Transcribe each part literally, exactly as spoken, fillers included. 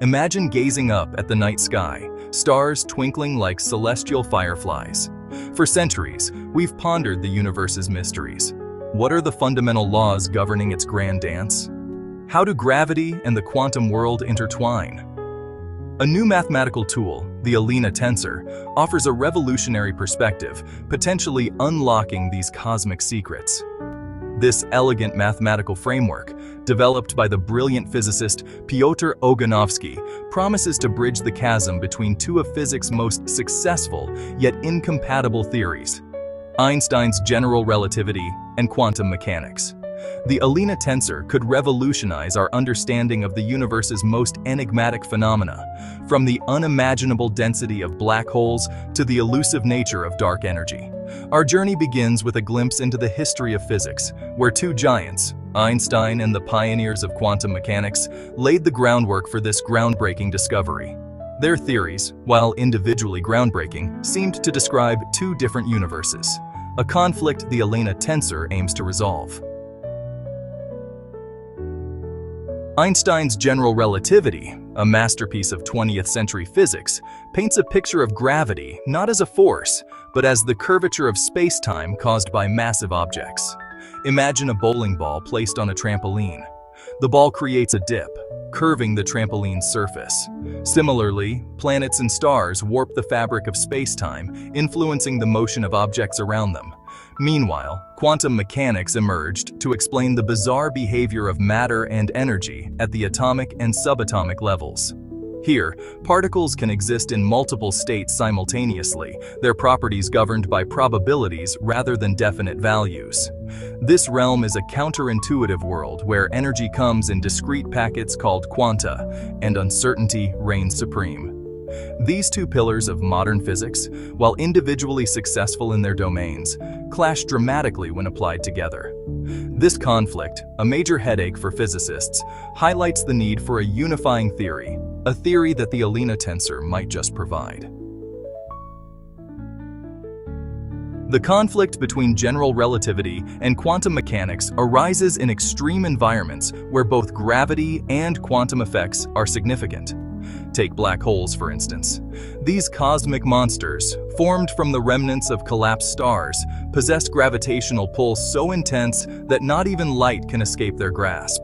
Imagine gazing up at the night sky, stars twinkling like celestial fireflies. For centuries, we've pondered the universe's mysteries. What are the fundamental laws governing its grand dance? How do gravity and the quantum world intertwine? A new mathematical tool, the Alena Tensor, offers a revolutionary perspective, potentially unlocking these cosmic secrets. This elegant mathematical framework, developed by the brilliant physicist Piotr Ogonowski, promises to bridge the chasm between two of physics' most successful yet incompatible theories: Einstein's general relativity and quantum mechanics. The Alena Tensor could revolutionize our understanding of the universe's most enigmatic phenomena, from the unimaginable density of black holes to the elusive nature of dark energy. Our journey begins with a glimpse into the history of physics, where two giants, Einstein and the pioneers of quantum mechanics, laid the groundwork for this groundbreaking discovery. Their theories, while individually groundbreaking, seemed to describe two different universes, a conflict the Alena Tensor aims to resolve. Einstein's general relativity, a masterpiece of twentieth century physics, paints a picture of gravity not as a force, but as the curvature of space-time caused by massive objects. Imagine a bowling ball placed on a trampoline. The ball creates a dip, curving the trampoline's surface. Similarly, planets and stars warp the fabric of space-time, influencing the motion of objects around them. Meanwhile, quantum mechanics emerged to explain the bizarre behavior of matter and energy at the atomic and subatomic levels. Here, particles can exist in multiple states simultaneously, their properties governed by probabilities rather than definite values. This realm is a counterintuitive world where energy comes in discrete packets called quanta, and uncertainty reigns supreme. These two pillars of modern physics, while individually successful in their domains, clash dramatically when applied together. This conflict, a major headache for physicists, highlights the need for a unifying theory, a theory that the Alena Tensor might just provide. The conflict between general relativity and quantum mechanics arises in extreme environments where both gravity and quantum effects are significant. Take black holes, for instance. These cosmic monsters, formed from the remnants of collapsed stars, possess gravitational pull so intense that not even light can escape their grasp.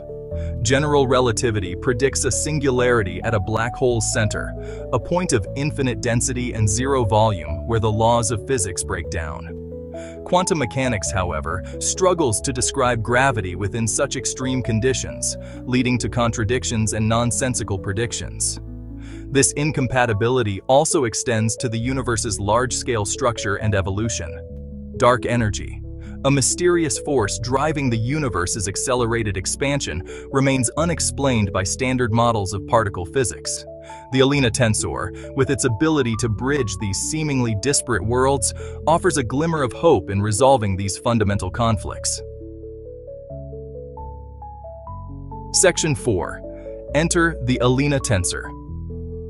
General relativity predicts a singularity at a black hole's center, a point of infinite density and zero volume where the laws of physics break down. Quantum mechanics, however, struggles to describe gravity within such extreme conditions, leading to contradictions and nonsensical predictions. This incompatibility also extends to the universe's large-scale structure and evolution. Dark energy, a mysterious force driving the universe's accelerated expansion, remains unexplained by standard models of particle physics. The Alena Tensor, with its ability to bridge these seemingly disparate worlds, offers a glimmer of hope in resolving these fundamental conflicts. Section four. Enter the Alena Tensor.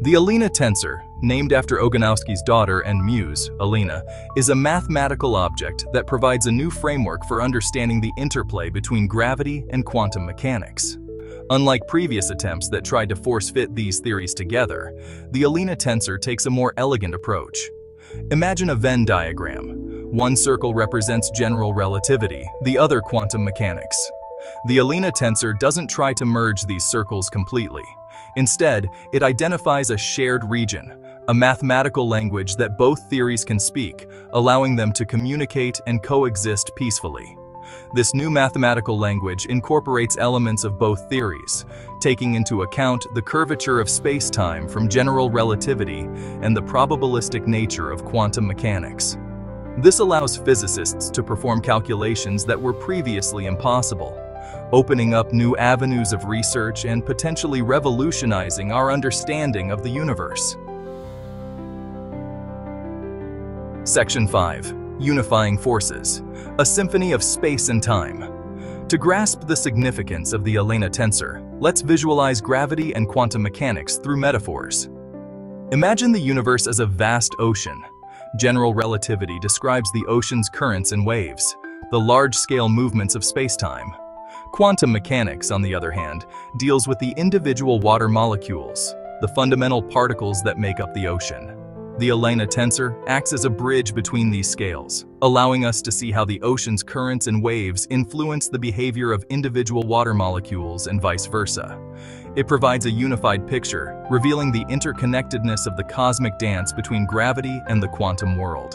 The Alena Tensor, named after Ogonowski's daughter and muse, Alena, is a mathematical object that provides a new framework for understanding the interplay between gravity and quantum mechanics. Unlike previous attempts that tried to force-fit these theories together, the Alena Tensor takes a more elegant approach. Imagine a Venn diagram. One circle represents general relativity, the other quantum mechanics. The Alena Tensor doesn't try to merge these circles completely. Instead, it identifies a shared region, a mathematical language that both theories can speak, allowing them to communicate and coexist peacefully. This new mathematical language incorporates elements of both theories, taking into account the curvature of space-time from general relativity and the probabilistic nature of quantum mechanics. This allows physicists to perform calculations that were previously impossible, opening up new avenues of research and potentially revolutionizing our understanding of the universe. Section five. Unifying forces, a symphony of space and time. To grasp the significance of the Alena Tensor, let's visualize gravity and quantum mechanics through metaphors. Imagine the universe as a vast ocean. General relativity describes the ocean's currents and waves, the large-scale movements of spacetime. Quantum mechanics, on the other hand, deals with the individual water molecules, the fundamental particles that make up the ocean. The Alena tensor acts as a bridge between these scales, allowing us to see how the ocean's currents and waves influence the behavior of individual water molecules and vice versa. It provides a unified picture, revealing the interconnectedness of the cosmic dance between gravity and the quantum world.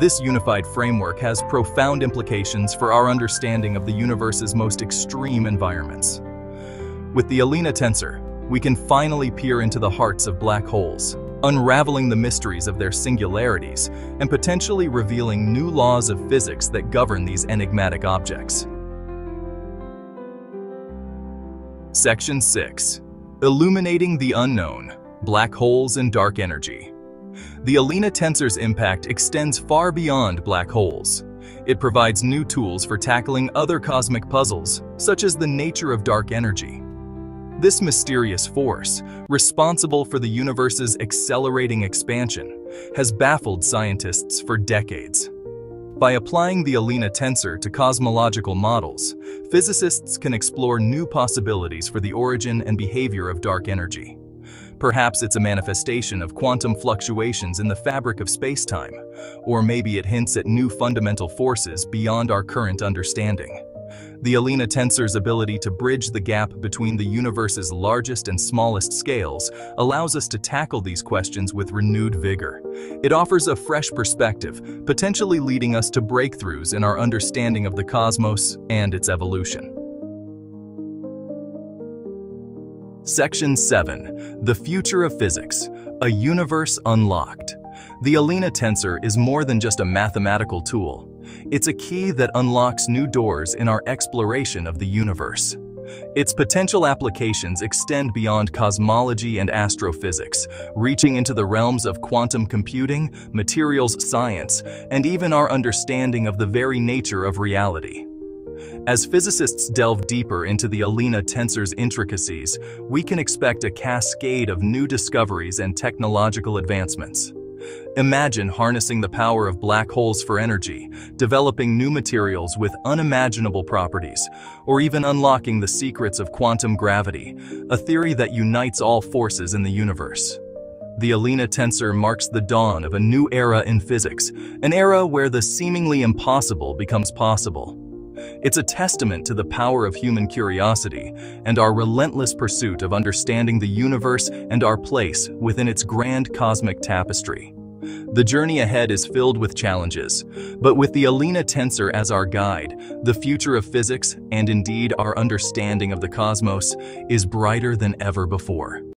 This unified framework has profound implications for our understanding of the universe's most extreme environments. With the Alena tensor, we can finally peer into the hearts of black holes, unraveling the mysteries of their singularities and potentially revealing new laws of physics that govern these enigmatic objects. Section six. Illuminating the Unknown: Black Holes and Dark Energy. The Alena tensor's impact extends far beyond black holes. It provides new tools for tackling other cosmic puzzles, such as the nature of dark energy. This mysterious force, responsible for the universe's accelerating expansion, has baffled scientists for decades. By applying the Alena tensor to cosmological models, physicists can explore new possibilities for the origin and behavior of dark energy. Perhaps it's a manifestation of quantum fluctuations in the fabric of space-time, or maybe it hints at new fundamental forces beyond our current understanding. The Alena tensor's ability to bridge the gap between the universe's largest and smallest scales allows us to tackle these questions with renewed vigor. It offers a fresh perspective, potentially leading us to breakthroughs in our understanding of the cosmos and its evolution. Section seven. The Future of Physics: A Universe Unlocked. The Alena tensor is more than just a mathematical tool. It's a key that unlocks new doors in our exploration of the universe. Its potential applications extend beyond cosmology and astrophysics, reaching into the realms of quantum computing, materials science, and even our understanding of the very nature of reality. As physicists delve deeper into the Alena tensor's intricacies, we can expect a cascade of new discoveries and technological advancements. Imagine harnessing the power of black holes for energy, developing new materials with unimaginable properties, or even unlocking the secrets of quantum gravity, a theory that unites all forces in the universe. The Alena tensor marks the dawn of a new era in physics, an era where the seemingly impossible becomes possible. It's a testament to the power of human curiosity and our relentless pursuit of understanding the universe and our place within its grand cosmic tapestry. The journey ahead is filled with challenges, but with the Alena tensor as our guide, the future of physics, and indeed our understanding of the cosmos, is brighter than ever before.